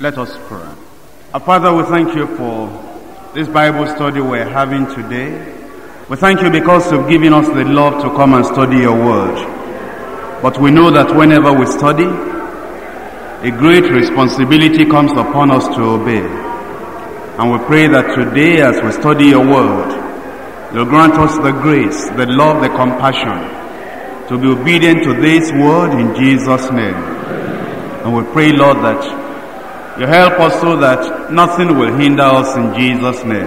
Let us pray. Our Father, we thank you for this Bible study we're having today. We thank you because you've given us the love to come and study your word. But we know that whenever we study, a great responsibility comes upon us to obey. And we pray that today as we study your word, you'll grant us the grace, the love, the compassion to be obedient to this word in Jesus' name. And we pray, Lord, that you help us so that nothing will hinder us in Jesus' name.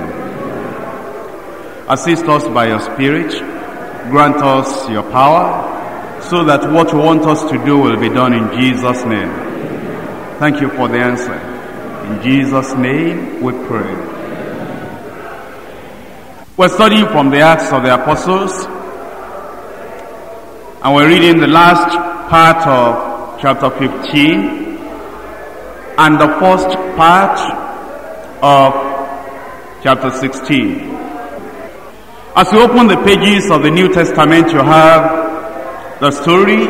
Assist us by your Spirit. Grant us your power so that what you want us to do will be done in Jesus' name. Thank you for the answer. In Jesus' name we pray. We're studying from the Acts of the Apostles, and we're reading the last part of chapter 15. And the first part of chapter 16. As you open the pages of the New Testament, you have the story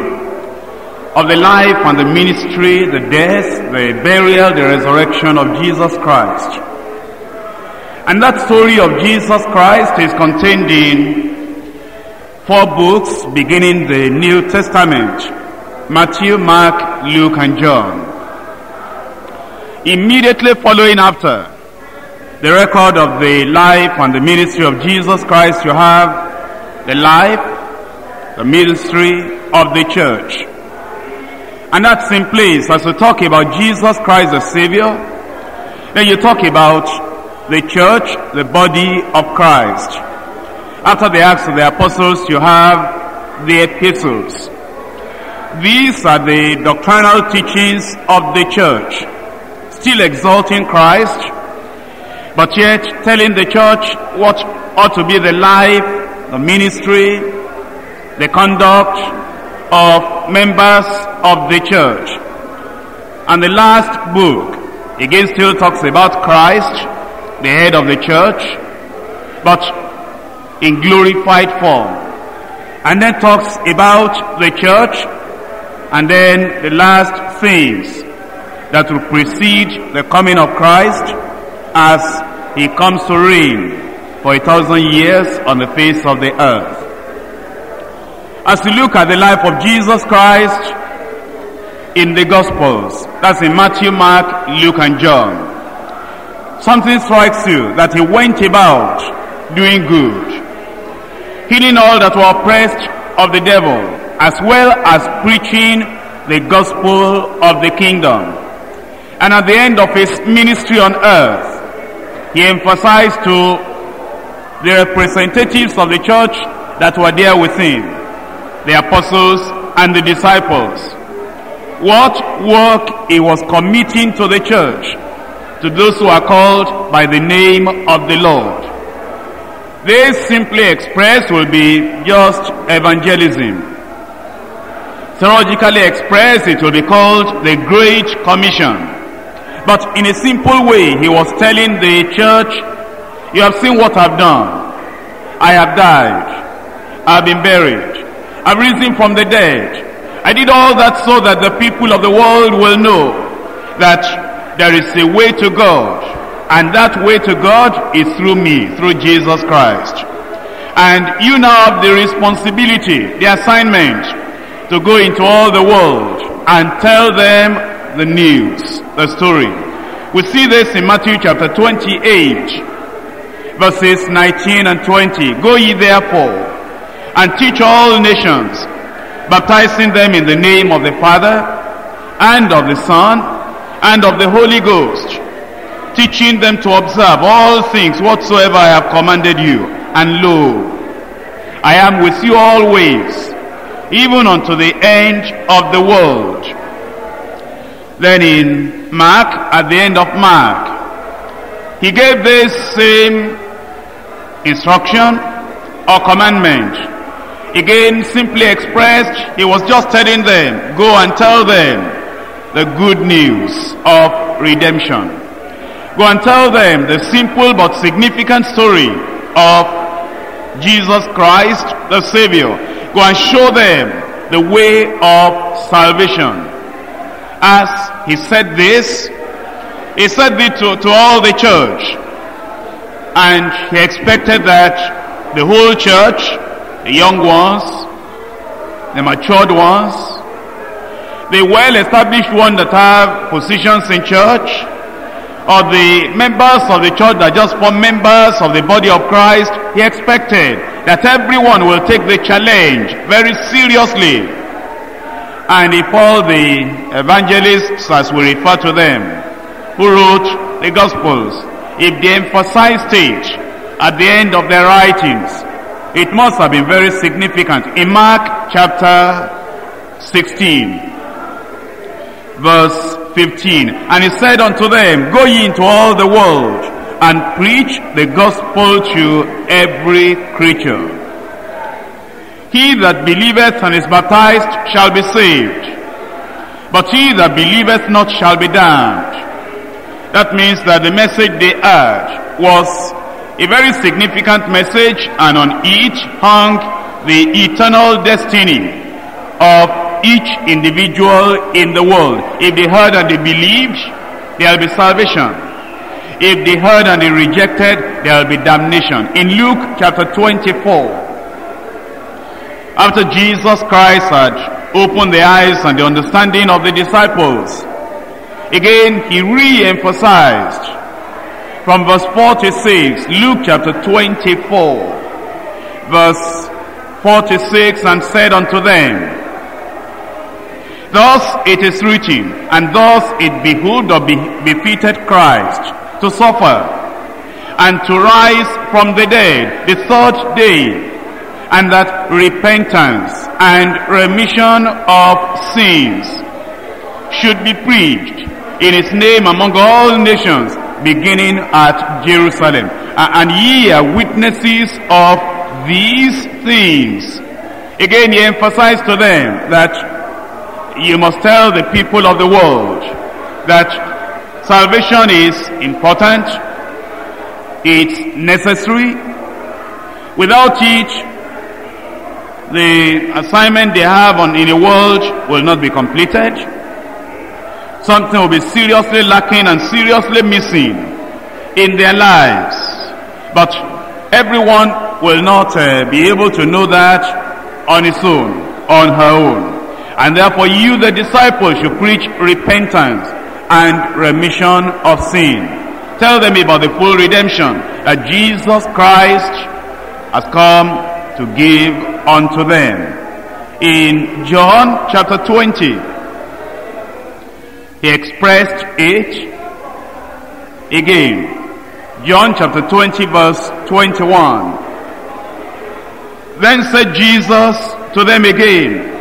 of the life and the ministry, the death, the burial, the resurrection of Jesus Christ. And that story of Jesus Christ is contained in four books beginning the New Testament: Matthew, Mark, Luke, and John. Immediately following after the record of the life and the ministry of Jesus Christ, you have the life, the ministry of the church. And that's in place as we talk about Jesus Christ the Savior. Then you talk about the church, the body of Christ. After the Acts of the Apostles, you have the epistles. These are the doctrinal teachings of the church, still exalting Christ, but yet telling the church what ought to be the life, the ministry, the conduct of members of the church. And the last book, again, still talks about Christ, the head of the church, but in glorified form. And then talks about the church, and then the last things that will precede the coming of Christ as he comes to reign for 1,000 years on the face of the earth. As you look at the life of Jesus Christ in the Gospels, that's in Matthew, Mark, Luke, and John, something strikes you that he went about doing good, healing all that were oppressed of the devil, as well as preaching the gospel of the kingdom. And at the end of his ministry on earth, he emphasized to the representatives of the church that were there with him, the apostles and the disciples, what work he was committing to the church, to those who are called by the name of the Lord. This, simply expressed, will be just evangelism. Theologically expressed, it will be called the Great Commission. But in a simple way, he was telling the church, you have seen what I've done. I have died. I've been buried. I've risen from the dead. I did all that so that the people of the world will know that there is a way to God. And that way to God is through me, through Jesus Christ. And you now have the responsibility, the assignment, to go into all the world and tell them the news, the story. We see this in Matthew chapter 28, verses 19 and 20. Go ye therefore, and teach all nations, baptizing them in the name of the Father, and of the Son, and of the Holy Ghost, teaching them to observe all things whatsoever I have commanded you. And lo, I am with you always, even unto the end of the world. Then in Mark, at the end of Mark, he gave this same instruction or commandment. Again, simply expressed, he was just telling them, go and tell them the good news of redemption. Go and tell them the simple but significant story of Jesus Christ, the Savior. Go and show them the way of salvation. As he said this, He said it to all the church, and he expected that the whole church, the young ones, the matured ones, the well-established ones that have positions in church, or the members of the church that just form members of the body of Christ, he expected that everyone will take the challenge very seriously. And he called the evangelists, as we refer to them, who wrote the Gospels, if they emphasized it at the end of their writings, it must have been very significant. In Mark chapter 16, verse 15, and he said unto them, Go ye into all the world, and preach the gospel to every creature. He that believeth and is baptized shall be saved, but he that believeth not shall be damned. That means that the message they heard was a very significant message, and on each hung the eternal destiny of each individual in the world. If they heard and they believed, there will be salvation. If they heard and they rejected, there will be damnation. In Luke chapter 24, after Jesus Christ had opened the eyes and the understanding of the disciples, again he re-emphasized from verse 46, Luke chapter 24, verse 46, and said unto them, Thus it is written, and thus it behooved or befitted Christ to suffer, and to rise from the dead the third day, and that repentance and remission of sins should be preached in his name among all nations, beginning at Jerusalem. And ye are witnesses of these things. Again, he emphasized to them that you must tell the people of the world that salvation is important, it's necessary. Without it, the assignment they have in the world will not be completed. Something will be seriously lacking and seriously missing in their lives. But everyone will not be able to know that on his own, on her own. And therefore you, the disciples, should preach repentance and remission of sin. Tell them about the full redemption that Jesus Christ has come to give unto them. In John chapter 20, he expressed it again. John chapter 20, verse 21. Then said Jesus to them again,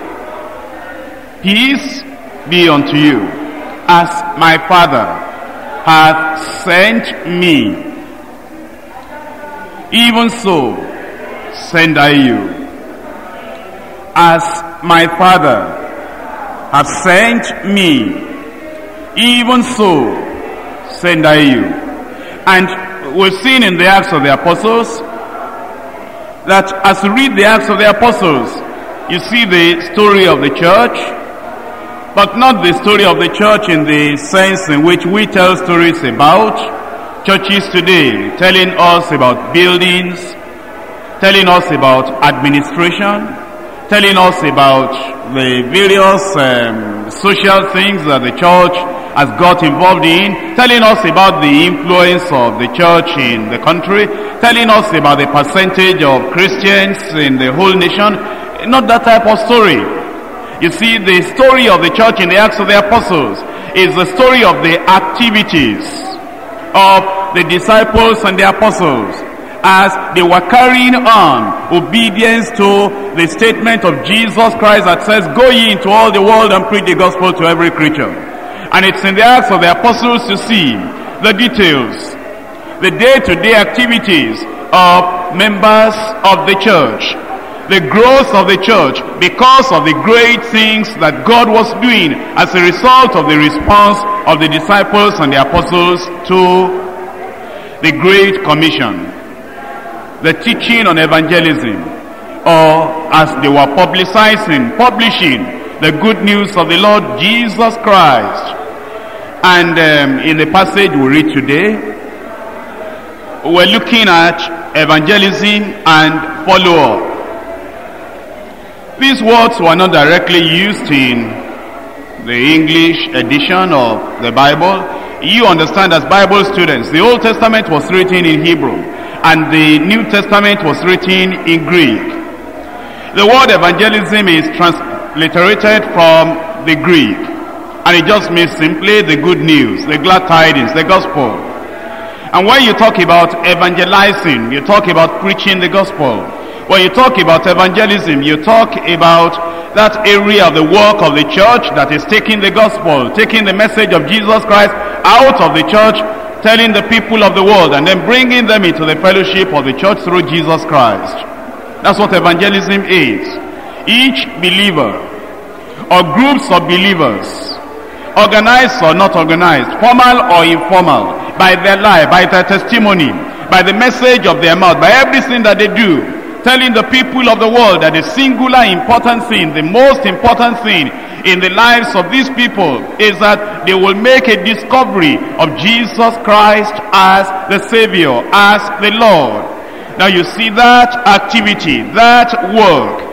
Peace be unto you, as my Father hath sent me, even so send I you. As my Father hath sent me, even so send I you. And we've seen in the Acts of the Apostles that as you read the Acts of the Apostles, you see the story of the church, but not the story of the church in the sense in which we tell stories about churches today, telling us about buildings, telling us about administration, telling us about the various social things that the church has got involved in, telling us about the influence of the church in the country, telling us about the percentage of Christians in the whole nation. Not that type of story. You see, the story of the church in the Acts of the Apostles is the story of the activities of the disciples and the apostles as they were carrying on obedience to the statement of Jesus Christ that says, Go ye into all the world and preach the gospel to every creature. And it's in the Acts of the Apostles to see the details, the day-to-day activities of members of the church, the growth of the church because of the great things that God was doing as a result of the response of the disciples and the apostles to the Great Commission, the teaching on evangelism, or as they were publishing the good news of the Lord Jesus Christ. And in the passage we read today, we're looking at evangelism and follow-up. These words were not directly used in the English edition of the Bible. You understand, as Bible students, the Old Testament was written in Hebrew and the New Testament was written in Greek. The word evangelism is transliterated from the Greek. And it just means simply the good news, the glad tidings, the gospel. And when you talk about evangelizing, you talk about preaching the gospel. When you talk about evangelism, you talk about that area of the work of the church that is taking the gospel, taking the message of Jesus Christ out of the church, telling the people of the world, and then bringing them into the fellowship of the church through Jesus Christ. That's what evangelism is. Each believer or groups of believers, organized or not organized, formal or informal, by their life, by their testimony, by the message of their mouth, by everything that they do, telling the people of the world that the singular important thing, the most important thing in the lives of these people is that they will make a discovery of Jesus Christ as the Savior, as the Lord. Now you see that activity, that work,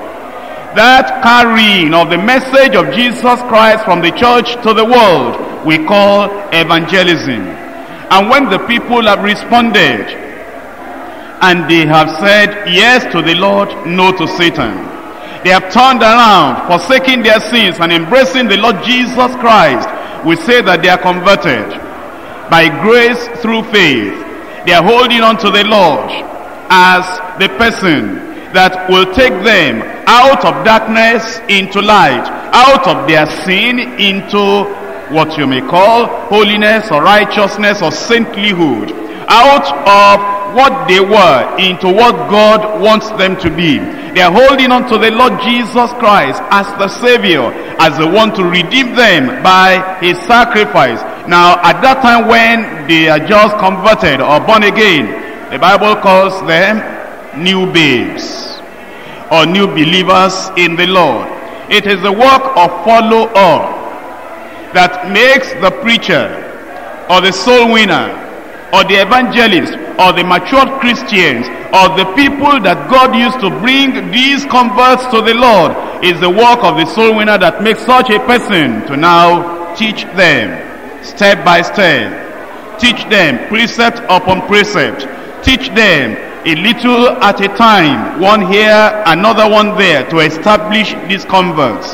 that carrying of the message of Jesus Christ from the church to the world we call evangelism. And when the people have responded and they have said yes to the Lord, no to Satan, they have turned around, forsaking their sins and embracing the Lord Jesus Christ, we say that they are converted by grace through faith. They are holding on to the Lord as the person that will take them out of darkness into light, out of their sin into what you may call holiness or righteousness or saintlyhood, out of what they were into what God wants them to be. They are holding on to the Lord Jesus Christ as the Savior, as the one to redeem them by his sacrifice. Now at that time when they are just converted or born again, the Bible calls them new babes or new believers in the Lord. It is the work of follow-up that makes the preacher or the soul winner or the evangelist or the matured Christians or the people that God used to bring these converts to the Lord, is the work of the soul winner that makes such a person to now teach them step by step, teach them precept upon precept, teach them a little at a time, one here, another one there, to establish these converts,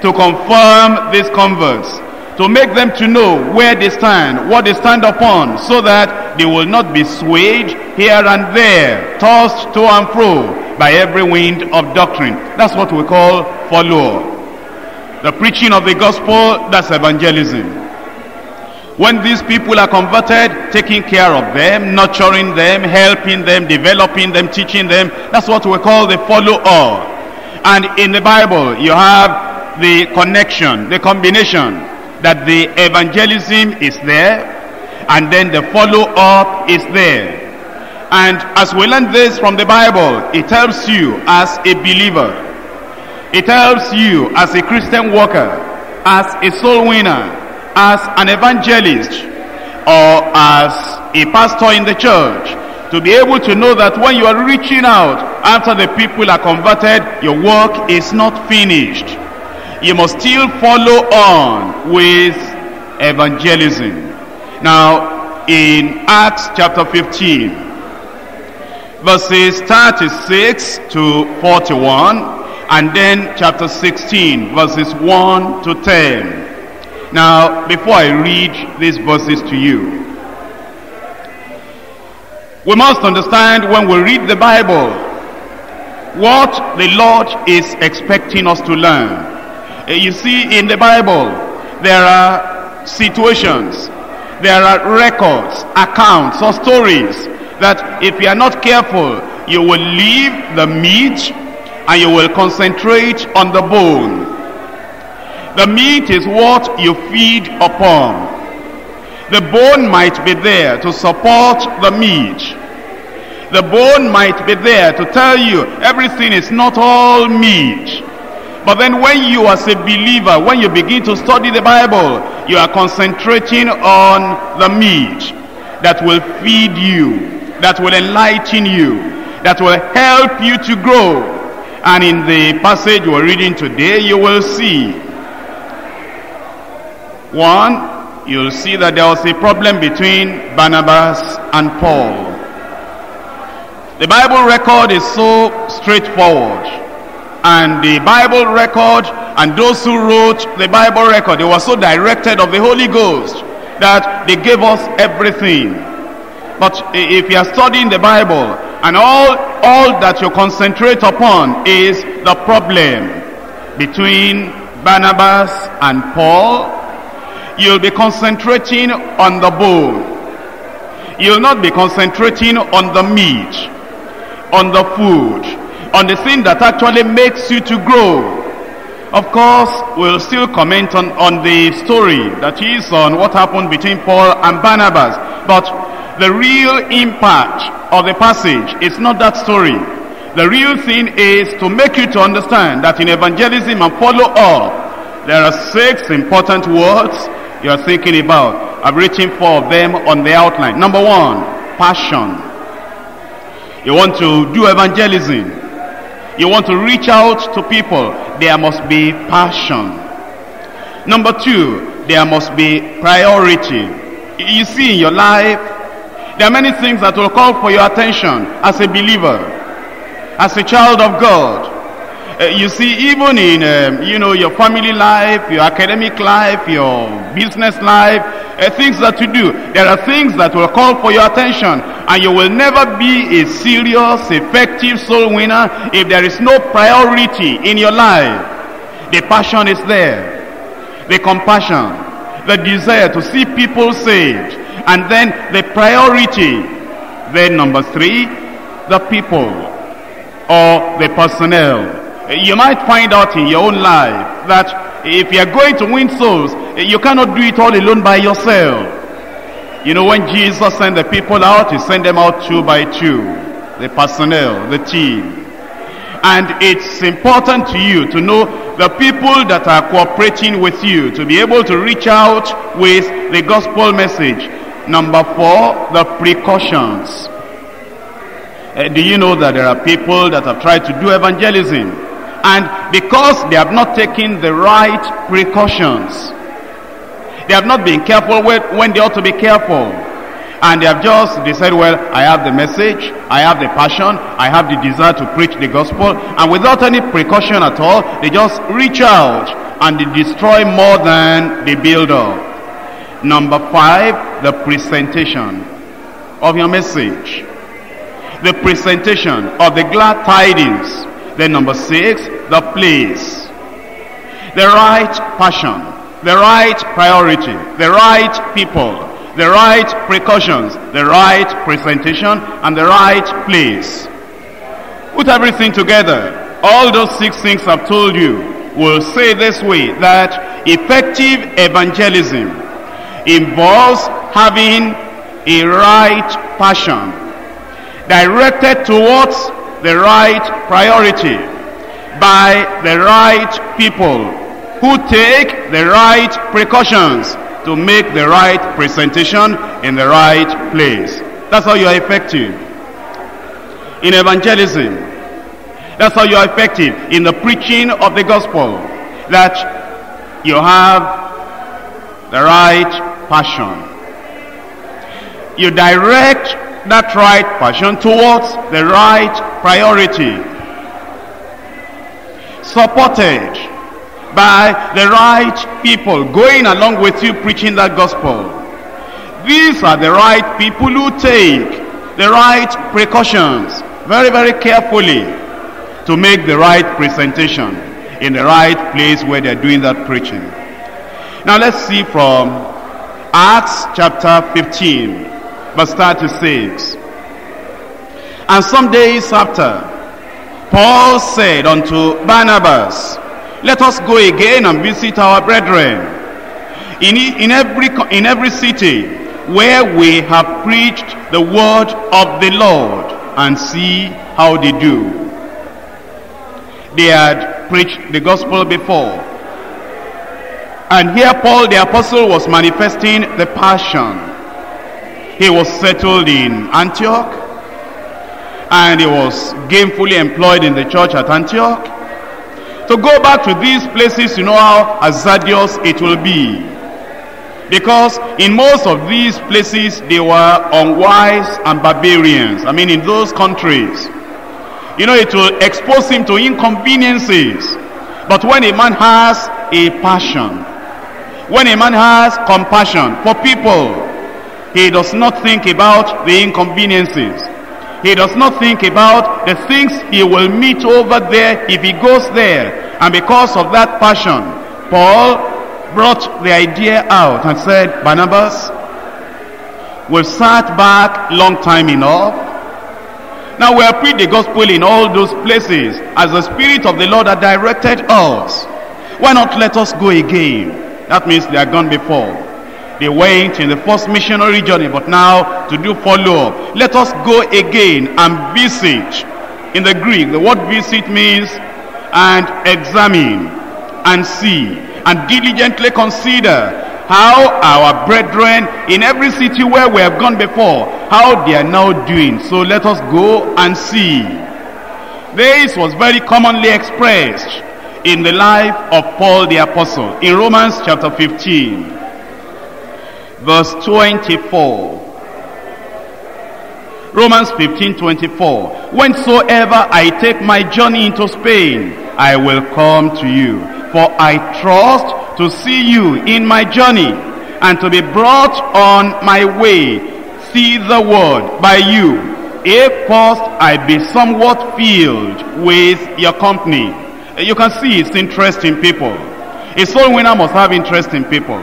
to confirm these converts, to make them to know where they stand, what they stand upon, so that they will not be swayed here and there, tossed to and fro by every wind of doctrine. That's what we call follow-up. The preaching of the gospel, that's evangelism. When these people are converted, taking care of them, nurturing them, helping them, developing them, teaching them, that's what we call the follow-up. And in the Bible, you have the connection, the combination, that the evangelism is there, and then the follow-up is there. And as we learn this from the Bible, it helps you as a believer. It helps you as a Christian worker, as a soul winner, as an evangelist or as a pastor in the church, to be able to know that when you are reaching out after the people are converted, your work is not finished. You must still follow on with evangelism. Now in Acts chapter 15 verses 36 to 41 and then chapter 16 verses 1 to 10. Now, before I read these verses to you, we must understand when we read the Bible what the Lord is expecting us to learn. You see, in the Bible, there are situations, there are records, accounts, or stories that if you are not careful, you will leave the meat and you will concentrate on the bone. The meat is what you feed upon. The bone might be there to support the meat. The bone might be there to tell you everything is not all meat. But then when you as a believer, when you begin to study the Bible, you are concentrating on the meat that will feed you, that will enlighten you, that will help you to grow. And in the passage we're reading today, you will see, one, you'll see that there was a problem between Barnabas and Paul. The Bible record is so straightforward, and the Bible record and those who wrote the Bible record, they were so directed of the Holy Ghost that they gave us everything. But if you are studying the Bible and all that you concentrate upon is the problem between Barnabas and Paul, you'll be concentrating on the bone. You'll not be concentrating on the meat, on the food, on the thing that actually makes you to grow. Of course, we'll still comment on the story, that is, on what happened between Paul and Barnabas. But the real impact of the passage is not that story. The real thing is to make you to understand that in evangelism and follow-up, there are 6 important words you are thinking about. I've written 4 of them on the outline. Number 1, passion. You want to do evangelism. You want to reach out to people. There must be passion. Number 2, there must be priority. You see, in your life, there are many things that will call for your attention as a believer, as a child of God. You see, even in your family life, your academic life, your business life, things that you do, there are things that will call for your attention, and you will never be a serious, effective soul winner if there is no priority in your life. The passion is there, the compassion, the desire to see people saved, and then the priority. Then number 3, the people or the personnel. You might find out in your own life that if you are going to win souls, you cannot do it all alone by yourself. You know, when Jesus sent the people out, he sent them out 2 by 2, the personnel, the team. And it's important to you to know the people that are cooperating with you to be able to reach out with the gospel message. Number 4, the precautions. Do you know that there are people that have tried to do evangelism, and because they have not taken the right precautions, they have not been careful when they ought to be careful, and they have just decided, well, I have the message, I have the passion, I have the desire to preach the gospel, and without any precaution at all, they just reach out and they destroy more than they build up. Number 5, the presentation of your message, the presentation of the glad tidings. Then number 6, the place, the right passion, the right priority, the right people, the right precautions, the right presentation, and the right place. Put everything together. All those 6 things I've told you will say this way, that effective evangelism involves having a right passion directed towards the right priority by the right people who take the right precautions to make the right presentation in the right place. That's how you are effective in evangelism. That's how you are effective in the preaching of the gospel, that you have the right passion. You direct that right passion towards the right priority, supported by the right people going along with you preaching that gospel. These are the right people who take the right precautions very, very carefully to make the right presentation in the right place where they're doing that preaching. Now let's see from Acts chapter 15. Verse 36. And some days after, Paul said unto Barnabas, Let us go again and visit our brethren in every city where we have preached the word of the Lord, and see how they do. They had preached the gospel before. And here Paul the apostle was manifesting the passion. He was settled in Antioch, and he was gainfully employed in the church at Antioch. To go back to these places, you know how hazardous it will be, because in most of these places they were unwise and barbarians. I mean, in those countries, you know, it will expose him to inconveniences. But when a man has a passion, when a man has compassion for people, he does not think about the inconveniences. He does not think about the things he will meet over there if he goes there. And because of that passion, Paul brought the idea out and said, Barnabas, we've sat back long time enough. Now we have preached the gospel in all those places as the Spirit of the Lord had directed us. Why not let us go again? That means they are gone before. They went in the first missionary journey, but now to do follow-up. Let us go again and visit. In the Greek, the word visit means and examine and see and diligently consider how our brethren in every city where we have gone before, how they are now doing. So let us go and see. This was very commonly expressed in the life of Paul the apostle in Romans chapter 15. Verse 24. Romans 15:24. Whensoever I take my journey into Spain, I will come to you. For I trust to see you in my journey, and to be brought on my way thitherward by you, if first I be somewhat filled with your company. You can see it's interest in people. A soul winner must have interest in people.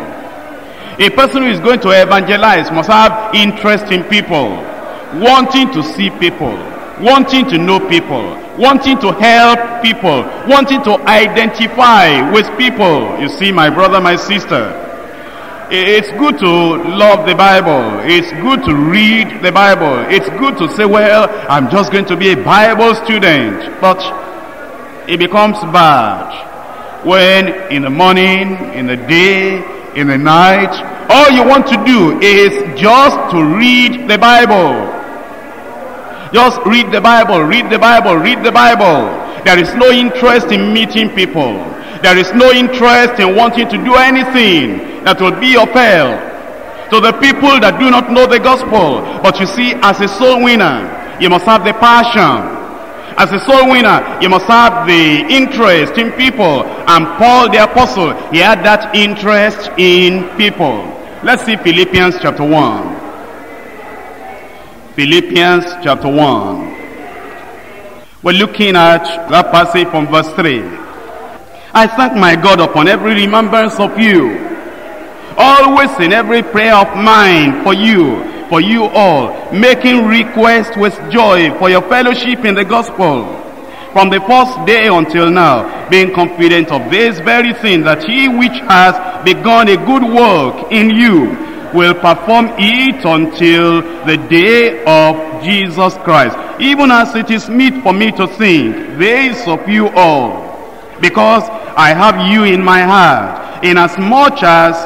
A person who is going to evangelize must have interest in people, wanting to see people, wanting to know people, wanting to help people, wanting to identify with people. You see, my brother, my sister, it's good to love the Bible. It's good to read the Bible. It's good to say, well, I'm just going to be a Bible student. But it becomes bad when in the morning, in the day, in the night, all you want to do is just to read the Bible. Just read the Bible, read the Bible, read the Bible. There is no interest in meeting people. There is no interest in wanting to do anything that will be of help to the people that do not know the gospel. But you see, as a soul winner, you must have the passion. As a soul winner, you must have the interest in people. And Paul the apostle, he had that interest in people. Let's see Philippians chapter 1. Philippians chapter 1. We're looking at that passage from verse 3. I thank my God upon every remembrance of you, always in every prayer of mine for you all, making request with joy for your fellowship in the gospel, from the first day until now, being confident of this very thing, that he which has begun a good work in you will perform it until the day of Jesus Christ. Even as it is meet for me to think this of you all, because I have you in my heart, inasmuch as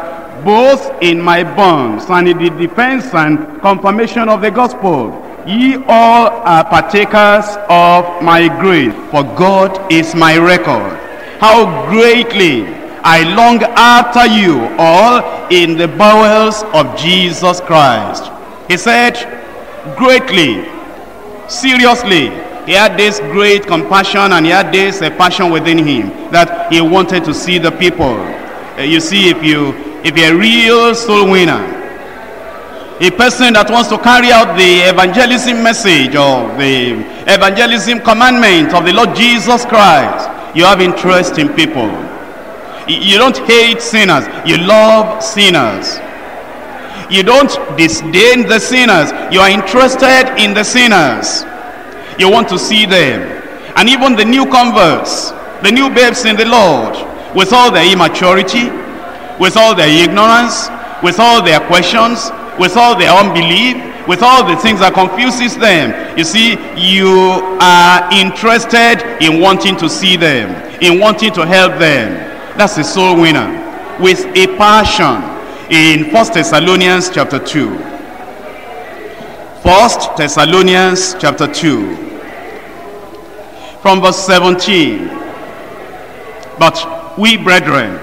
both in my bonds and in the defense and confirmation of the gospel, ye all are partakers of my grace. For God is my record, how greatly I long after you all in the bowels of Jesus Christ. He said, greatly, seriously. He had this great compassion, and he had this passion within him that he wanted to see the people. You see, if you're a real soul winner, a person that wants to carry out the evangelism message or the evangelism commandment of the Lord Jesus Christ, you have interest in people. You don't hate sinners, you love sinners. You don't disdain the sinners, you are interested in the sinners. You want to see them. And even the new converts, the new babes in the Lord, with all their immaturity, with all their ignorance, with all their questions, with all their unbelief, with all the things that confuses them. You see, you are interested in wanting to see them, in wanting to help them. That's a soul winner. with a passion in 1 Thessalonians chapter 2. 1 Thessalonians chapter 2, from verse 17. But we, brethren,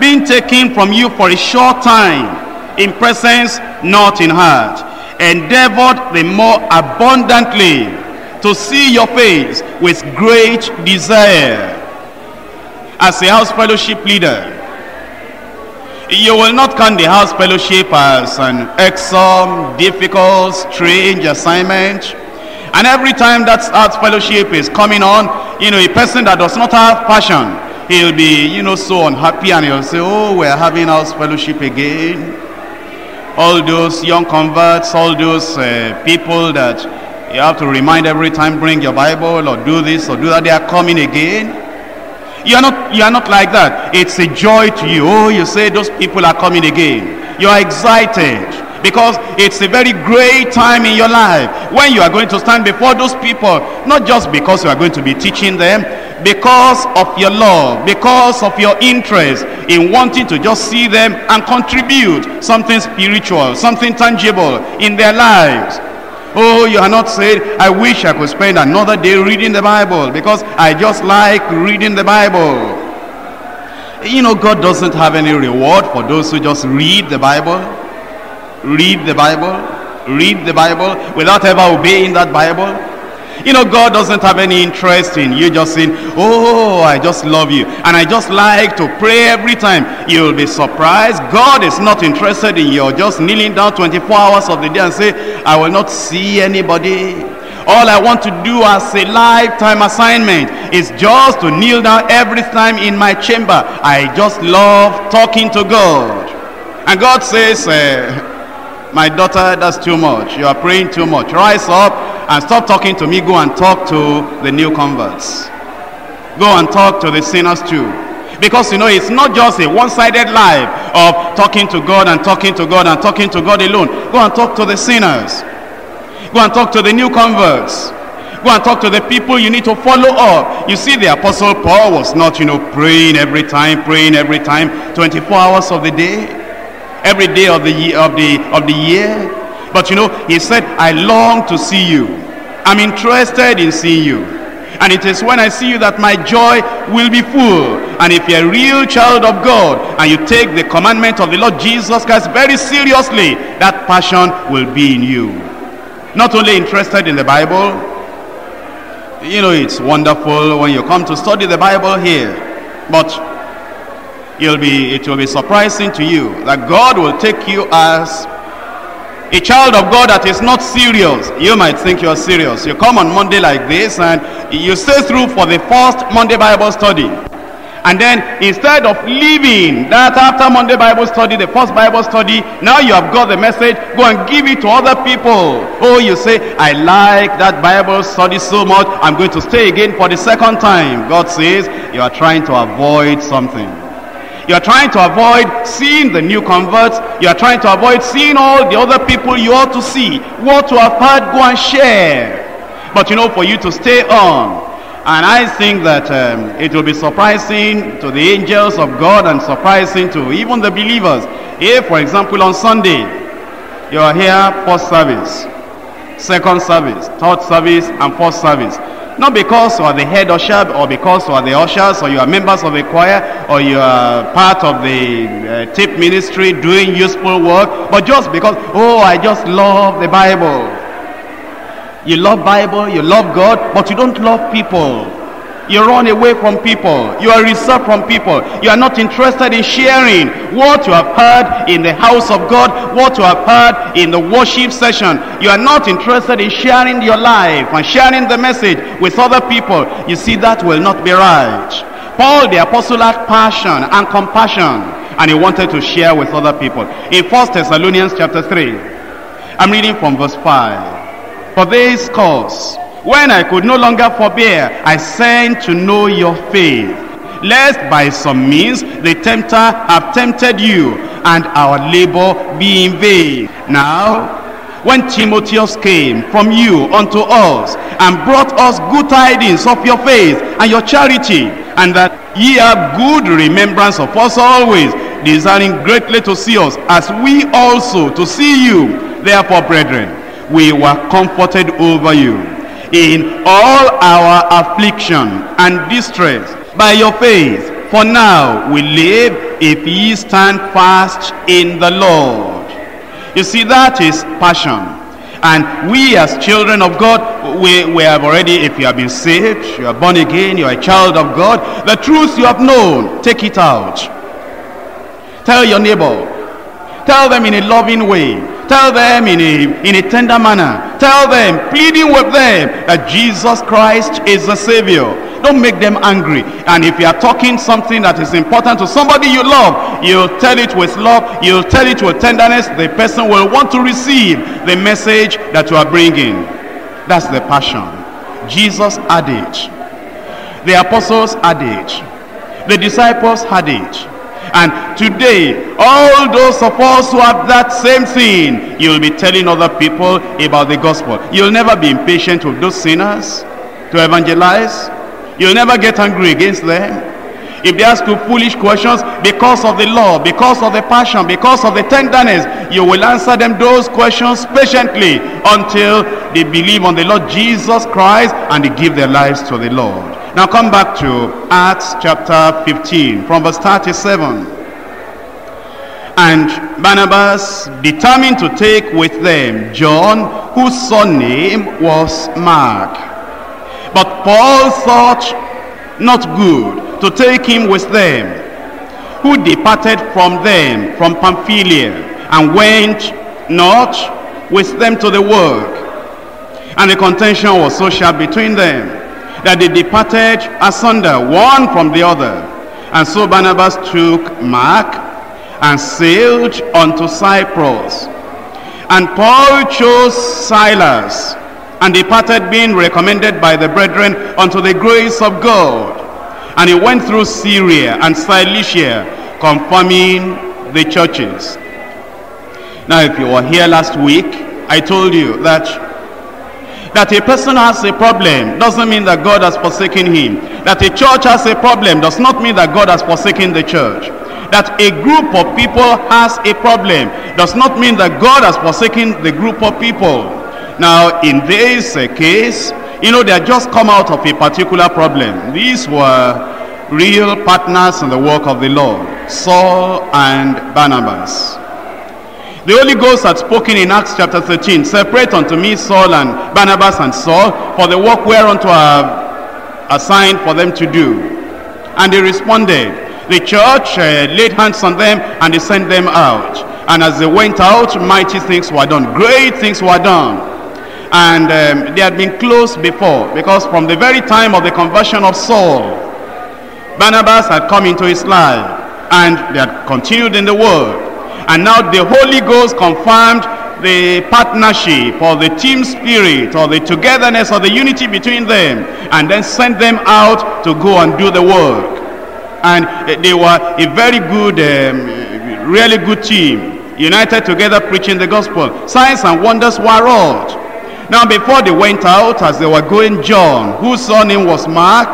being taken from you for a short time, in presence, not in heart, endeavored the more abundantly to see your face with great desire. As a house fellowship leader, you will not count the house fellowship as an exam, difficult, strange assignment. And every time that house fellowship is coming on, you know, a person that does not have passion, he'll be, you know, so unhappy, and he'll say, oh, we're having house fellowship again. All those young converts, all those people that you have to remind every time, bring your Bible or do this or do that, they are coming again. You are not like that. It's a joy to you. Oh, you say those people are coming again. You are excited because it's a very great time in your life when you are going to stand before those people, not just because you are going to be teaching them, because of your love, because of your interest in wanting to just see them and contribute something spiritual, something tangible in their lives. Oh, you are not saying, I wish I could spend another day reading the Bible because I just like reading the Bible. You know, God doesn't have any reward for those who just read the Bible, read the Bible, read the Bible without ever obeying that Bible. You know, God doesn't have any interest in you just saying, oh, I just love you and I just like to pray every time. You'll be surprised. God is not interested in you just kneeling down 24 hours of the day and say, I will not see anybody. All I want to do as a lifetime assignment is just to kneel down every time in my chamber. I just love talking to God. And God says, my daughter, that's too much. You are praying too much. Rise up and stop talking to me. Go and talk to the new converts. Go and talk to the sinners too. Because you know, it's not just a one-sided life of talking to God and talking to God and talking to God alone. Go and talk to the sinners. Go and talk to the new converts. Go and talk to the people you need to follow up. You see, the Apostle Paul was not, you know, praying every time, 24 hours of the day, every day of the year, but you know, he said, I long to see you. I'm interested in seeing you, and it is when I see you that my joy will be full. And if you're a real child of God and you take the commandment of the Lord Jesus Christ very seriously, that passion will be in you. Not only interested in the Bible. You know, it's wonderful when you come to study the Bible here, but it will be surprising to you that God will take you as a child of God that is not serious. You might think you are serious. You come on Monday like this and you stay through for the first Monday Bible study. And then instead of leaving that after Monday Bible study, the first Bible study, now you have got the message, go and give it to other people. Oh, you say, I like that Bible study so much, I'm going to stay again for the second time. God says, you are trying to avoid something. You are trying to avoid seeing the new converts. You are trying to avoid seeing all the other people you ought to see. What you have heard, go and share. But you know, for you to stay on. And I think that it will be surprising to the angels of God and surprising to even the believers. If, for example, on Sunday, you are here, first service, second service, third service, and fourth service. Not because you are the head usher, or because you are the ushers, or you are members of the choir, or you are part of the tape ministry doing useful work, but just because, oh, I just love the Bible. You love Bible, you love God, but you don't love people. You run away from people. You are reserved from people. You are not interested in sharing what you have heard in the house of God, what you have heard in the worship session. You are not interested in sharing your life and sharing the message with other people. You see, that will not be right. Paul the Apostle had passion and compassion, and he wanted to share with other people. In 1 Thessalonians chapter 3, I'm reading from verse 5. For this cause, when I could no longer forbear, I sent to know your faith, lest by some means the tempter have tempted you, and our labor be in vain. Now, when Timotheus came from you unto us, and brought us good tidings of your faith and your charity, and that ye have good remembrance of us always, desiring greatly to see us, as we also to see you. Therefore, brethren, we were comforted over you in all our affliction and distress by your faith. For now we live if ye stand fast in the Lord. You see, that is passion. And we as children of God, we have already, if you have been saved, you are born again, you are a child of God, the truth you have known, take it out. Tell your neighbor. Tell them in a loving way. Tell them in a tender manner. Tell them, pleading with them, that Jesus Christ is the Savior. Don't make them angry. And if you are talking something that is important to somebody you love, you'll tell it with love, you'll tell it with tenderness. The person will want to receive the message that you are bringing. That's the passion. Jesus had it. The apostles had it. The disciples had it. And today, all those of us who have that same thing, you'll be telling other people about the gospel. You'll never be impatient with those sinners to evangelize. You'll never get angry against them if they ask you foolish questions. Because of the love, because of the passion, because of the tenderness, you will answer them those questions patiently until they believe on the Lord Jesus Christ and they give their lives to the Lord. Now come back to Acts chapter 15 from verse 37. And Barnabas determined to take with them John, whose surname was Mark. But Paul thought not good to take him with them, who departed from them from Pamphylia, and went not with them to the work. And the contention was so sharp between them that they departed asunder, one from the other. And so Barnabas took Mark and sailed unto Cyprus. And Paul chose Silas, and departed, being recommended by the brethren unto the grace of God. And he went through Syria and Cilicia, confirming the churches. Now, if you were here last week, I told you that a person has a problem doesn't mean that God has forsaken him. That a church has a problem does not mean that God has forsaken the church. That a group of people has a problem does not mean that God has forsaken the group of people. Now, in this case, you know, they had just come out of a particular problem. These were real partners in the work of the Lord, Saul and Barnabas. The Holy Ghost had spoken in Acts chapter 13, "Separate unto me Saul and Barnabas and Saul for the work whereunto I have assigned for them to do." And they responded. The church laid hands on them, and they sent them out. And as they went out, mighty things were done. Great things were done. And they had been close before, because from the very time of the conversion of Saul, Barnabas had come into his life, and they had continued in the word. And now the Holy Ghost confirmed the partnership, or the team spirit, or the togetherness, or the unity between them, and then sent them out to go and do the work. And they were a very good, really good team, united together preaching the gospel. Signs and wonders were wrought. Now, before they went out, as they were going, John, whose surname was Mark,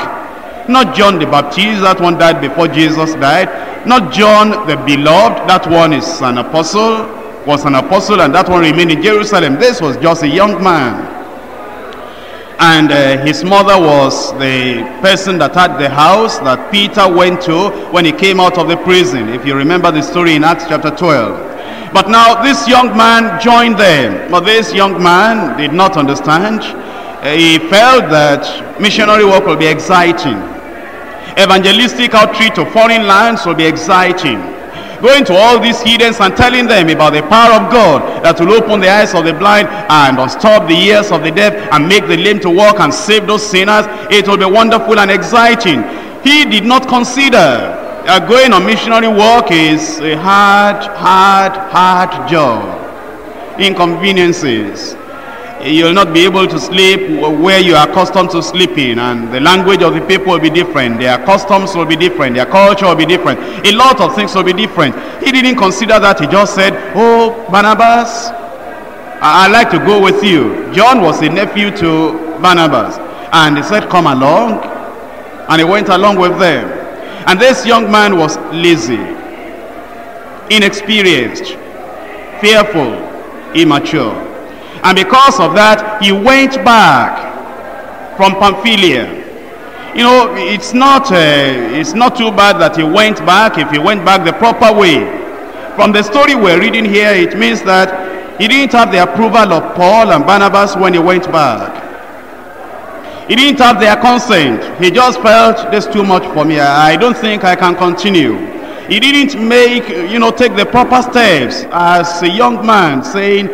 not John the Baptist, that one died before Jesus died, not John the Beloved, that one is an apostle, was an apostle, and that one remained in Jerusalem. This was just a young man. And his mother was the person that had the house that Peter went to when he came out of the prison, if you remember the story in Acts chapter 12. But now this young man joined them. But this young man did not understand. He felt that missionary work will be exciting. Evangelistic outreach to foreign lands will be exciting. Going to all these heathens and telling them about the power of God that will open the eyes of the blind and unstop the ears of the deaf and make the lame to walk and save those sinners, it will be wonderful and exciting. He did not consider that going on missionary work is a hard job. Inconveniences. You'll not be able to sleep where you are accustomed to sleeping, and the language of the people will be different, their customs will be different, their culture will be different, a lot of things will be different. He didn't consider that. He just said, "Oh, Barnabas, I'd like to go with you." John was a nephew to Barnabas, and he said, "Come along," and he went along with them. And this young man was lazy. inexperienced, fearful, immature. And because of that, he went back from Pamphylia. You know, it's not too bad that he went back, if he went back the proper way. From the story we're reading here, it means that he didn't have the approval of Paul and Barnabas when he went back. He didn't have their consent. He just felt, this is too much for me. I don't think I can continue. He didn't make, you know, take the proper steps as a young man, saying,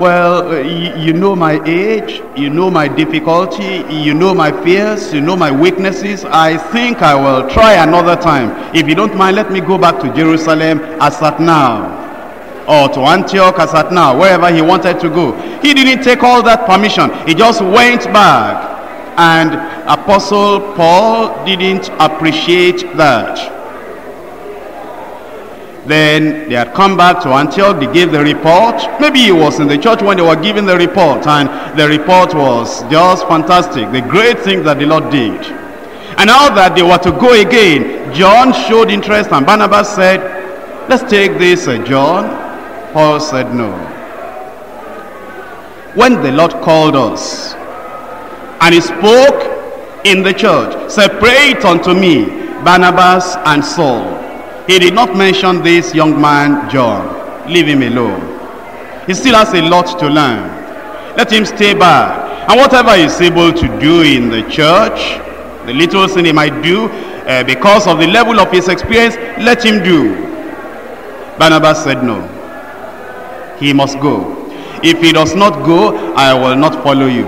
well, you know my age, you know my difficulty, you know my fears, you know my weaknesses. I think I will try another time. If you don't mind, let me go back to Jerusalem as at now, or to Antioch as at now, wherever he wanted to go. He didn't take all that permission. He just went back. And Apostle Paul didn't appreciate that. Then they had come back to Antioch, they gave the report. Maybe he was in the church when they were giving the report, and the report was just fantastic, the great thing that the Lord did. And now that they were to go again, John showed interest, and Barnabas said, let's take this, John. Paul said no. When the Lord called us, and he spoke in the church, separate unto me Barnabas and Saul, he did not mention this young man John. Leave him alone. He still has a lot to learn. Let him stay back. And whatever he's able to do in the church, the little thing he might do, because of the level of his experience, let him do. Barnabas said no. He must go. If he does not go, I will not follow you.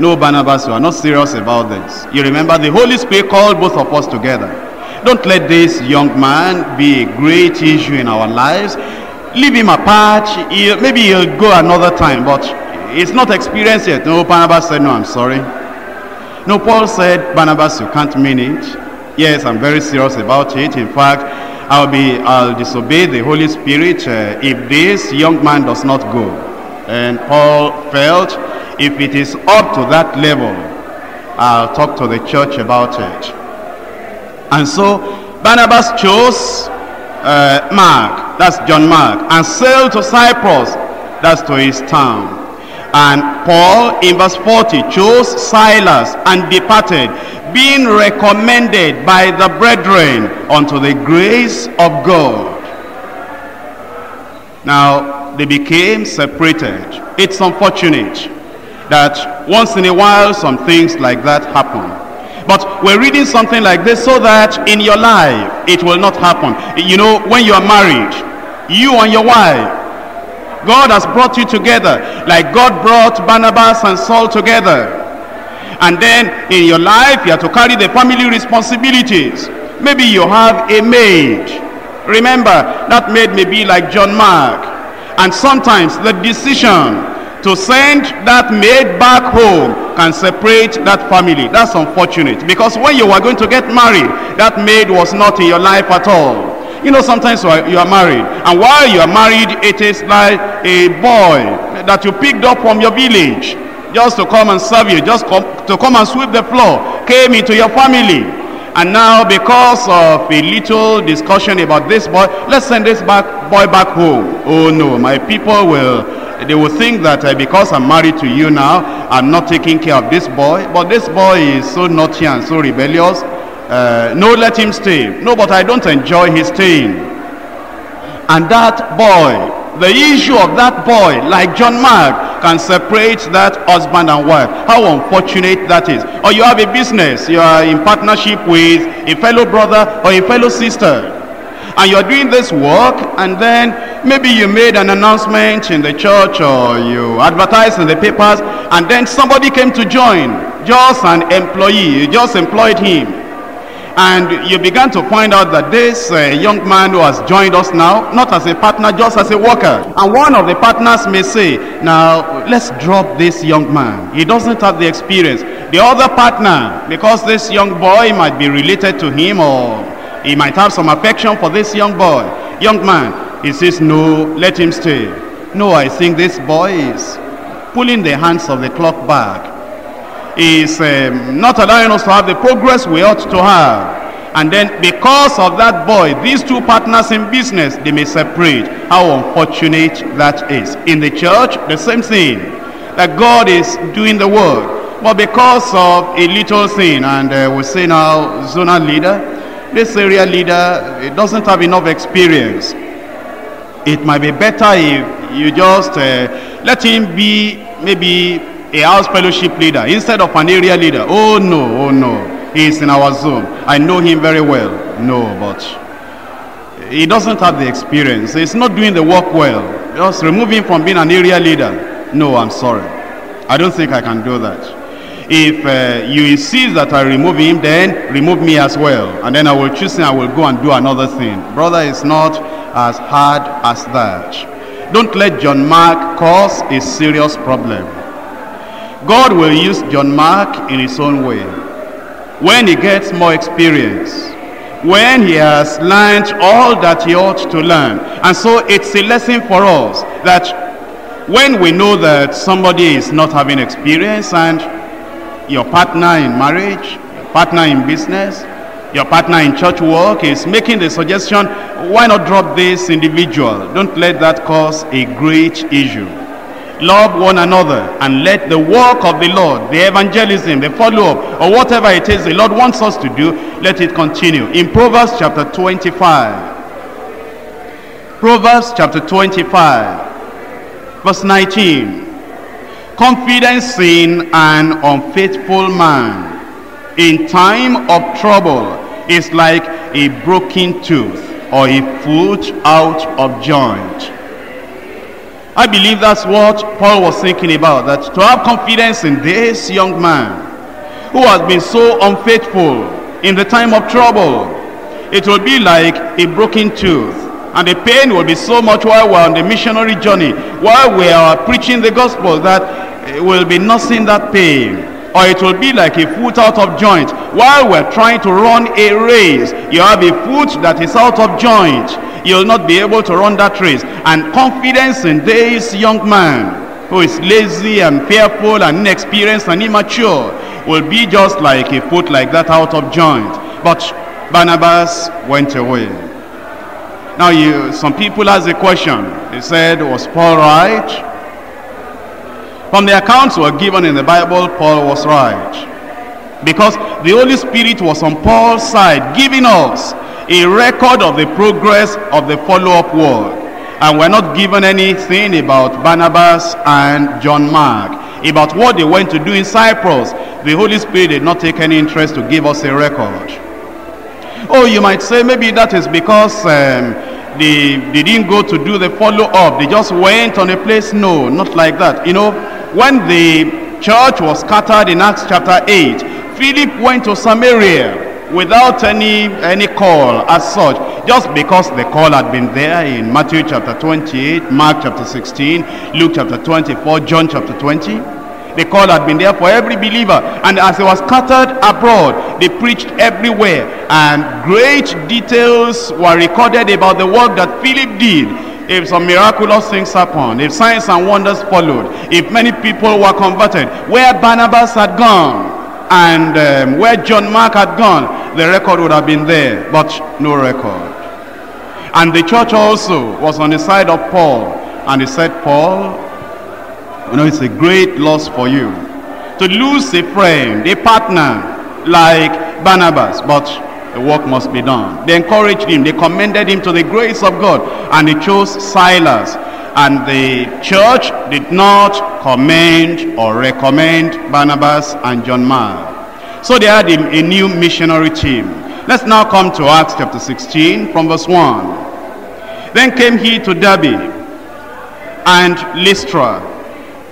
No, Barnabas, you are not serious about this. You remember the Holy Spirit called both of us together. Don't let this young man be a great issue in our lives. Leave him apart. Maybe he'll go another time, but it's not experienced yet. No, Barnabas said, no, I'm sorry. No, Paul said, Barnabas, you can't mean it. Yes, I'm very serious about it. In fact, I'll disobey the Holy Spirit if this young man does not go. And Paul felt, if it is up to that level, I'll talk to the church about it. And so Barnabas chose Mark, that's John Mark, and sailed to Cyprus, that's to his town. And Paul, in verse 40, chose Silas and departed, being recommended by the brethren unto the grace of God. Now they became separated. It's unfortunate that once in a while some things like that happen, but we're reading something like this so that in your life it will not happen. You know, when you are married, you and your wife, God has brought you together like God brought Barnabas and Saul together. And then in your life you have to carry the family responsibilities. Maybe you have a maid. Remember, that maid may be like John Mark, and sometimes the decision to send that maid back home can separate that family. That's unfortunate, because when you were going to get married, that maid was not in your life at all. You know, sometimes you are married, and while you are married, it is like a boy that you picked up from your village just to come and serve you, just to come and sweep the floor, came into your family. And now, because of a little discussion about this boy, let's send this boy back home. Oh no, my people will think that because I'm married to you now, I'm not taking care of this boy. But this boy is so naughty and so rebellious. No, let him stay. No, but I don't enjoy his staying. And that boy, the issue of that boy, like John Mark, can separate that husband and wife. How unfortunate that is. Or you have a business, you are in partnership with a fellow brother or a fellow sister, and you're doing this work, and then maybe you made an announcement in the church, or you advertised in the papers, and then somebody came to join, just an employee, you just employed him. And you began to find out that this young man who has joined us now, not as a partner, just as a worker. And one of the partners may say, now let's drop this young man, he doesn't have the experience. The other partner, because this young boy might be related to him, or he might have some affection for this young man, he says, no, let him stay. No, I think this boy is pulling the hands of the clock back. He's not allowing us to have the progress we ought to have. and then because of that boy, these two partners in business, they may separate. How unfortunate that is. In the church, the same thing, that God is doing the work, but because of a little thing, and we say now, zonal leader, this area leader, it doesn't have enough experience. It might be better if you just let him be maybe a house fellowship leader instead of an area leader. Oh no, oh no, he's in our zone, I know him very well. No, but he doesn't have the experience, he's not doing the work well. Just remove him from being an area leader. No, I'm sorry, I don't think I can do that. If you insist that I remove him, then remove me as well, and then I will choose and I will go and do another thing. Brother, it's not as hard as that. Don't let John Mark cause a serious problem. God will use John Mark in his own way. When he gets more experience, when he has learned all that he ought to learn. And so it's a lesson for us that when we know that somebody is not having experience, and your partner in marriage, your partner in business, your partner in church work is making the suggestion, why not drop this individual? Don't let that cause a great issue. Love one another, and let the work of the Lord, the evangelism, the follow-up, or whatever it is the Lord wants us to do, let it continue. In Proverbs chapter 25, Proverbs chapter 25, verse 19, confidence in an unfaithful man in time of trouble is like a broken tooth or a foot out of joint. I believe that's what Paul was thinking about, that to have confidence in this young man who has been so unfaithful in the time of trouble, it will be like a broken tooth. And the pain will be so much while we're on the missionary journey, while we are preaching the gospel, that we'll be nursing that pain. Or it will be like a foot out of joint. While we're trying to run a race, you have a foot that is out of joint. You'll not be able to run that race. And confidence in this young man who is lazy and fearful and inexperienced and immature will be just like a foot like that out of joint. But Barnabas went away. Now some people asked the question, they said, was Paul right? From the accounts were given in the Bible, Paul was right, because the Holy Spirit was on Paul's side, giving us a record of the progress of the follow-up work. And we're not given anything about Barnabas and John Mark, about what they went to do in Cyprus. The Holy Spirit did not take any interest to give us a record. Oh, you might say maybe that is because they didn't go to do the follow-up, they just went on a place. No, not like that. You know, when the church was scattered in Acts chapter 8, Philip went to Samaria without any call as such, just because the call had been there in Matthew chapter 28, Mark chapter 16, Luke chapter 24, John chapter 20. The call had been there for every believer, and as they were scattered abroad, they preached everywhere, and great details were recorded about the work that Philip did. If some miraculous things happened, if signs and wonders followed, if many people were converted, where Barnabas had gone and where John Mark had gone, the record would have been there, but no record. And the church also was on the side of Paul, and he said, Paul, you know, it's a great loss for you to lose a friend, a partner like Barnabas, but the work must be done. They encouraged him, they commended him to the grace of God, and they chose Silas. And the church did not commend or recommend Barnabas and John Mark. So they had a new missionary team. Let's now come to Acts chapter 16 from verse 1. Then came he to Derbe and Lystra.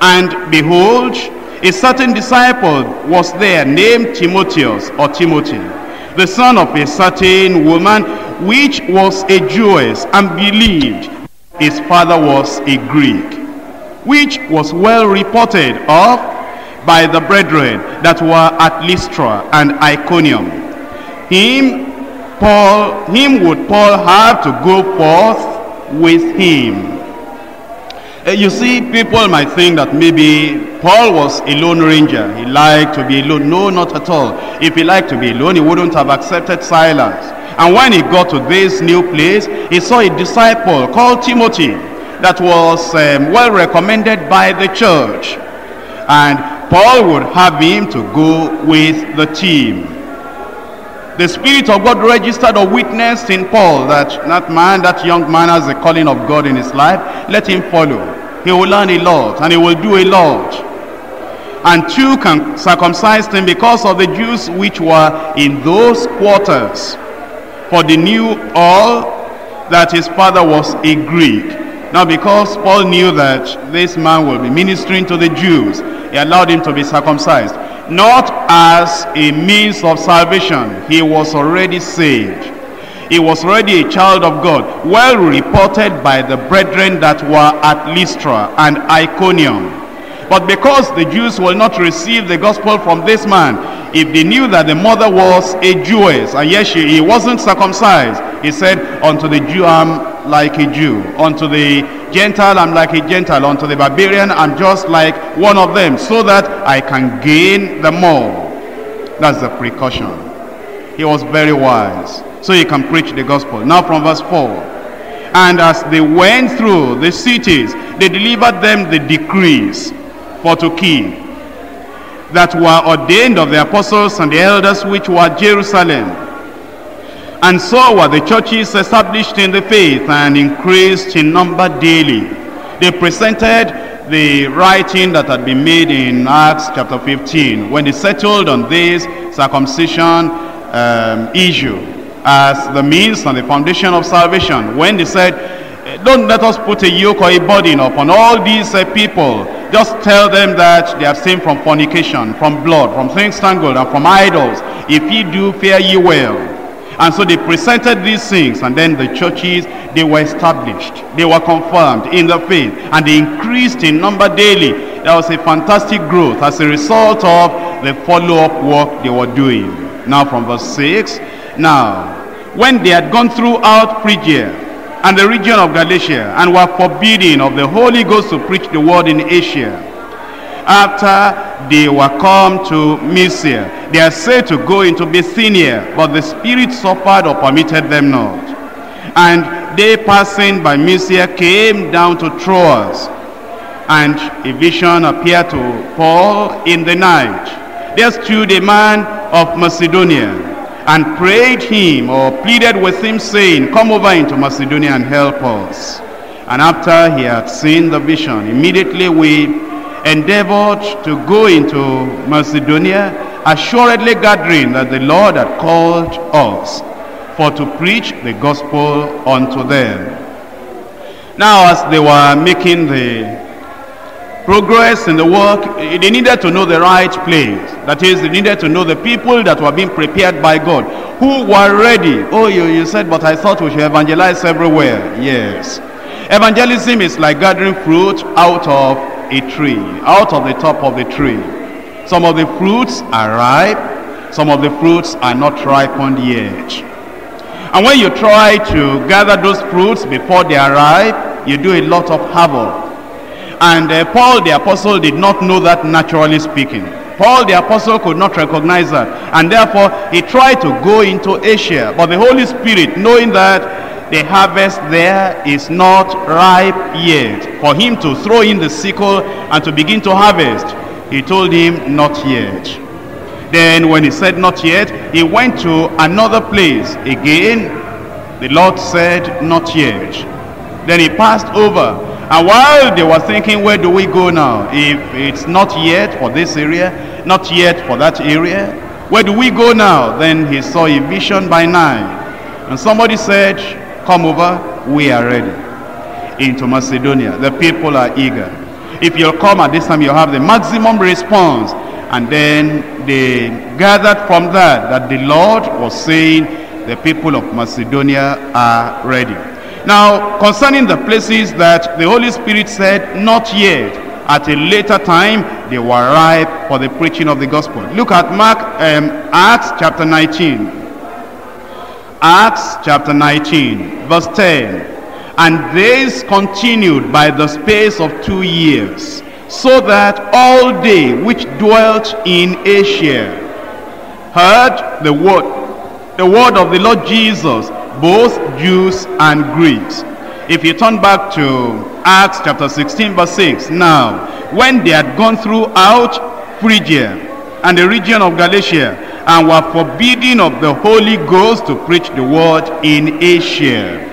And behold, a certain disciple was there named Timotheus, or Timothy, the son of a certain woman, which was a Jewess, and believed. His father was a Greek, which was well reported of by the brethren that were at Lystra and Iconium. Him would Paul have to go forth with him. You see, people might think that maybe Paul was a lone ranger. He liked to be alone. No, not at all. If he liked to be alone, he wouldn't have accepted silence. And when he got to this new place, he saw a disciple called Timothy that was well recommended by the church. And Paul would have him to go with the team. The Spirit of God registered or witnessed in Paul that that young man has the calling of God in his life. Let him follow. He will learn a lot and he will do a lot. And two circumcised him because of the Jews which were in those quarters. For they knew all that his father was a Greek. Now because Paul knew that this man will be ministering to the Jews, he allowed him to be circumcised. Not as a means of salvation. He was already saved. He was already a child of God, well reported by the brethren that were at Lystra and Iconium. But because the Jews will not receive the gospel from this man, if they knew that the mother was a Jewess, and yet he wasn't circumcised, he said, unto the Jew I'm like a Jew, unto the Gentile I'm like a Gentile, unto the barbarian I'm just like one of them, so that I can gain the more. That's the precaution. He was very wise, so he can preach the gospel. Now from verse 4. And as they went through the cities, they delivered them the decrees for to keep, that were ordained of the apostles and the elders which were at Jerusalem. And so were the churches established in the faith and increased in number daily. They presented the writing that had been made in Acts chapter 15 when they settled on this circumcision issue as the means and the foundation of salvation. When they said, don't let us put a yoke or a burden upon all these people. Just tell them that they abstain from fornication, from blood, from things tangled, and from idols. If ye do, fare ye well. And so they presented these things, and then the churches, they were established. They were confirmed in the faith, and they increased in number daily. There was a fantastic growth as a result of the follow-up work they were doing. Now from verse 6. Now, when they had gone throughout Phrygia and the region of Galatia, and were forbidden of the Holy Ghost to preach the word in Asia, after they were come to Mysia, they are said to go into Bithynia, but the Spirit suffered or permitted them not. And they, passing by Mysia, came down to Troas, and a vision appeared to Paul in the night. There stood a man of Macedonia, and prayed him or pleaded with him, saying, come over into Macedonia and help us. And after he had seen the vision, immediately we endeavored to go into Macedonia, assuredly gathering that the Lord had called us for to preach the gospel unto them. Now as they were making the progress in the work, they needed to know the right place. That is, they needed to know the people that were being prepared by God, who were ready. Oh, you said, but I thought we should evangelize everywhere. Yes. Evangelism is like gathering fruit out of a tree, out of the top of the tree. Some of the fruits are ripe, some of the fruits are not ripened yet. And when you try to gather those fruits before they are ripe, you do a lot of havoc. And Paul the Apostle did not know that, naturally speaking. Paul the Apostle could not recognize that. And therefore, he tried to go into Asia. But the Holy Spirit, knowing that the harvest there is not ripe yet, for him to throw in the sickle and to begin to harvest, he told him, not yet. Then when he said not yet, he went to another place. Again, the Lord said, not yet. Then he passed over. And while they were thinking, where do we go now? If it's not yet for this area, not yet for that area, where do we go now? Then he saw a vision by night. And somebody said, come over, we are ready. Into Macedonia, the people are eager. If you'll come at this time, you'll have the maximum response. And then they gathered from that the Lord was saying, the people of Macedonia are ready. Now, concerning the places that the Holy Spirit said, not yet, at a later time, they were ripe for the preaching of the gospel. Look at Acts chapter 19. Acts chapter 19, verse 10. and this continued by the space of 2 years, so that all they which dwelt in Asia heard the word of the Lord Jesus, both Jews and Greeks. If you turn back to Acts chapter 16 verse 6, now when they had gone throughout Phrygia and the region of Galatia, and were forbidden of the Holy Ghost to preach the word in Asia,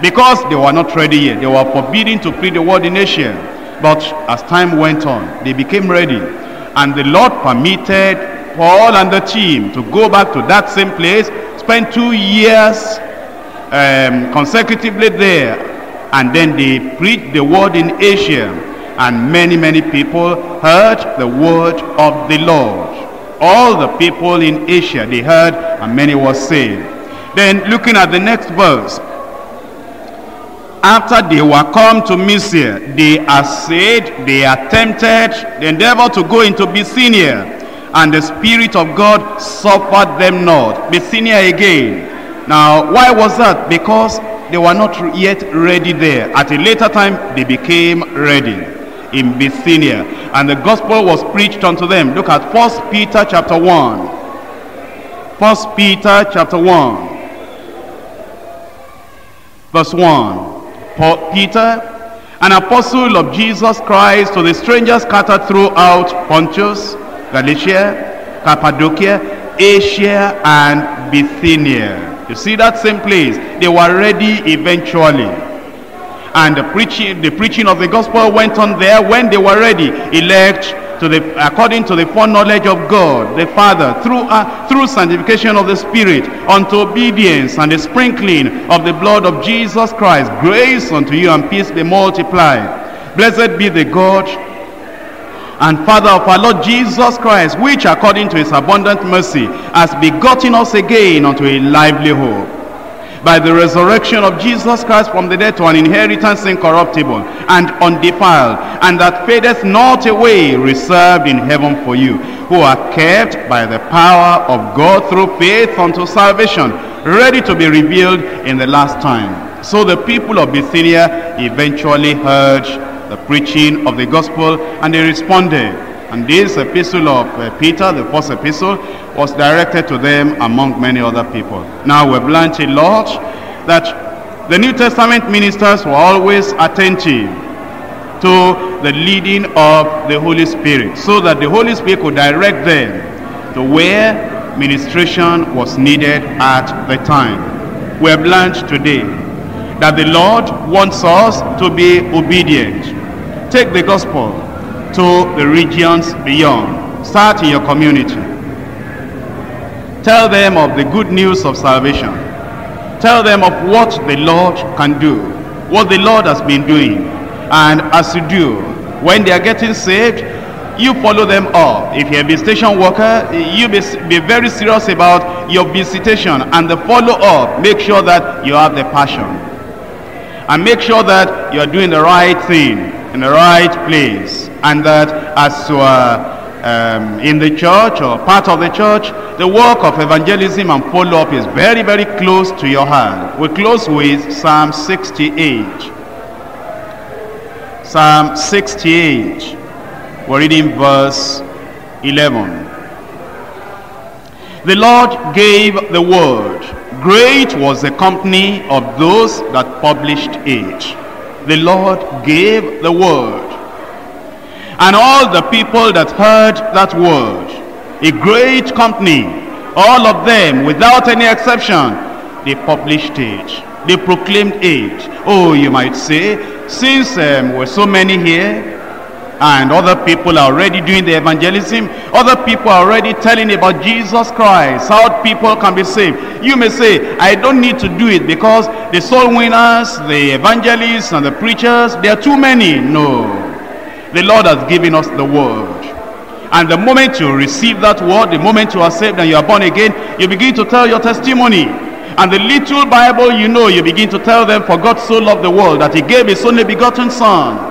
because they were not ready yet. They were forbidden to preach the word in Asia, but as time went on, they became ready, and the Lord permitted Paul and the team to go back to that same place, spend 2 years consecutively there, and then they preached the word in Asia, and many people heard the word of the Lord. All the people in Asia, they heard, and many were saved. Then looking at the next verse, after they were come to Mysia, they assayed, they attempted, they endeavored to go into Bithynia, and the Spirit of God suffered them not. Bithynia again. Now, why was that? Because they were not yet ready there. At a later time, they became ready in Bithynia, and the gospel was preached unto them. Look at 1 Peter chapter 1. 1 Peter chapter 1, verse 1. For Peter, an apostle of Jesus Christ, to the strangers scattered throughout Pontus, Galatia, Cappadocia, Asia, and Bithynia. You see, that same place, they were ready eventually, and the preaching of the gospel went on there when they were ready, elect according to the foreknowledge of God the Father, through sanctification of the Spirit, unto obedience and the sprinkling of the blood of Jesus Christ. Grace unto you and peace be multiplied. Blessed be the God and Father of our Lord Jesus Christ, which according to his abundant mercy has begotten us again unto a lively hope, by the resurrection of Jesus Christ from the dead, to an inheritance incorruptible and undefiled, and that fadeth not away, reserved in heaven for you, who are kept by the power of God through faith unto salvation, ready to be revealed in the last time. So the people of Bithynia eventually heard the preaching of the gospel, and they responded. And this epistle of Peter, the first epistle, was directed to them among many other people. Now we've learned a lot, that the New Testament ministers were always attentive to the leading of the Holy Spirit, so that the Holy Spirit could direct them to where ministration was needed at the time. We have learned today that the Lord wants us to be obedient. Take the gospel to the regions beyond. Start in your community. Tell them of the good news of salvation. Tell them of what the Lord can do, what the Lord has been doing. And as you do, when they are getting saved, you follow them up. If you're a visitation worker, you be very serious about your visitation and the follow-up. Make sure that you have the passion, and make sure that you're doing the right thing in the right place, and that as you are in the church or part of the church, the work of evangelism and follow-up is very close to your heart. We close with Psalm 68. Psalm 68, we're reading verse 11. The Lord gave the word, great was the company of those that published it. The Lord gave the word, and all the people that heard that word, a great company, all of them without any exception, they published it, they proclaimed it. Oh, you might say, since we're so many here, and other people are already doing the evangelism, other people are already telling about Jesus Christ, how people can be saved, you may say, I don't need to do it because the soul winners, the evangelists, and the preachers, there are too many. No, the Lord has given us the word. And the moment you receive that word, the moment you are saved and you are born again, you begin to tell your testimony. And the little Bible you know, you begin to tell them, for God so loved the world that he gave his only begotten son,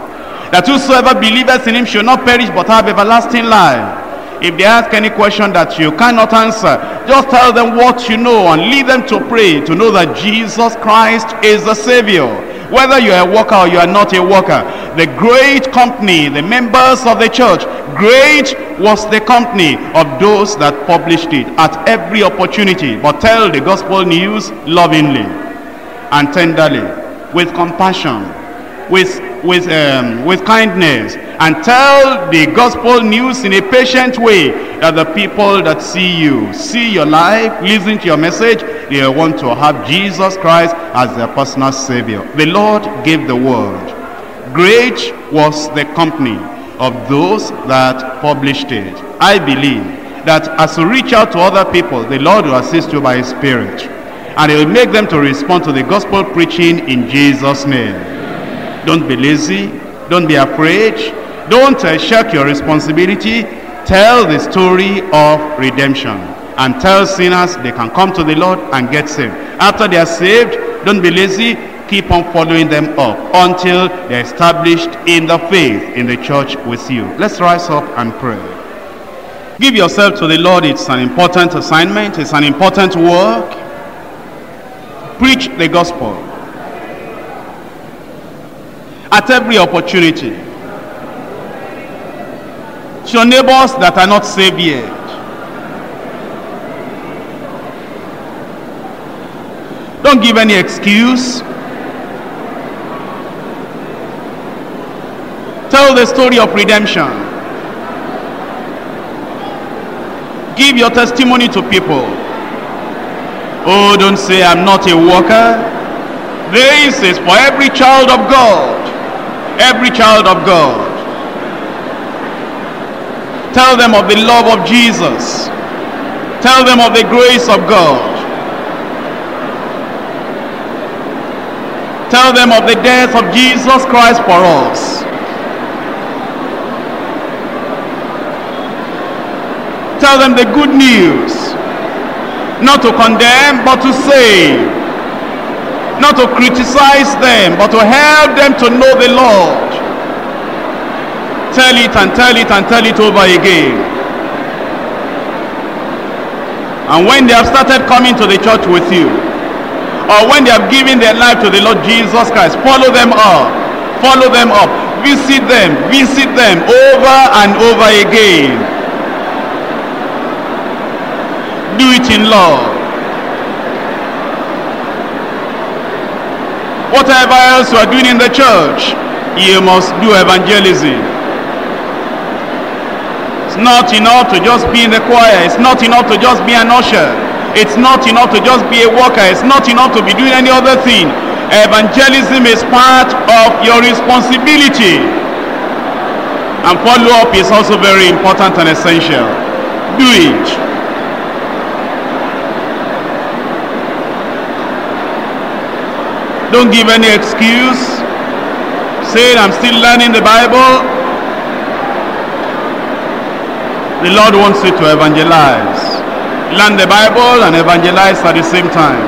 that whosoever believeth in him shall not perish but have everlasting life. If they ask any question that you cannot answer, just tell them what you know, and lead them to pray to know that Jesus Christ is the Savior. whether you are a worker or you are not a worker. The great company, the members of the church, great was the company of those that published it at every opportunity, but tell the gospel news lovingly and tenderly, with compassion, with kindness, and tell the gospel news in a patient way, that the people that see your life, listen to your message, they want to have Jesus Christ as their personal Savior. The Lord gave the word. Great was the company of those that published it. I believe that as you reach out to other people, the Lord will assist you by His Spirit, and He will make them to respond to the gospel preaching in Jesus' name. Don't be lazy. Don't be afraid. Don't shirk your responsibility. Tell the story of redemption, and tell sinners they can come to the Lord and get saved. After they are saved, don't be lazy. Keep on following them up until they are established in the faith in the church with you. Let's rise up and pray. Give yourself to the Lord. It's an important assignment. It's an important work. Preach the gospel at every opportunity to your neighbors that are not saved yet. Don't give any excuse. Tell the story of redemption. Give your testimony to people. Oh, don't say I'm not a worker. This is for every child of God. Every child of God. Tell them of the love of Jesus. Tell them of the grace of God. Tell them of the death of Jesus Christ for us. Tell them the good news, not to condemn but to save. Not to criticize them, but to help them to know the Lord. Tell it and tell it and tell it over again. And when they have started coming to the church with you, or when they have given their life to the Lord Jesus Christ, follow them up. Follow them up. Visit them. Visit them over and over again. Do it in love. Whatever else you are doing in the church, you must do evangelism. It's not enough to just be in the choir. It's not enough to just be an usher. It's not enough to just be a worker. It's not enough to be doing any other thing. Evangelism is part of your responsibility. And follow-up is also very important and essential. Do it. Don't give any excuse. Say, I'm still learning the Bible. The Lord wants you to evangelize. Learn the Bible and evangelize at the same time.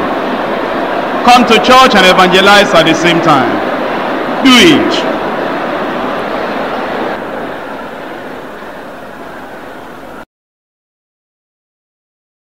Come to church and evangelize at the same time. Do it.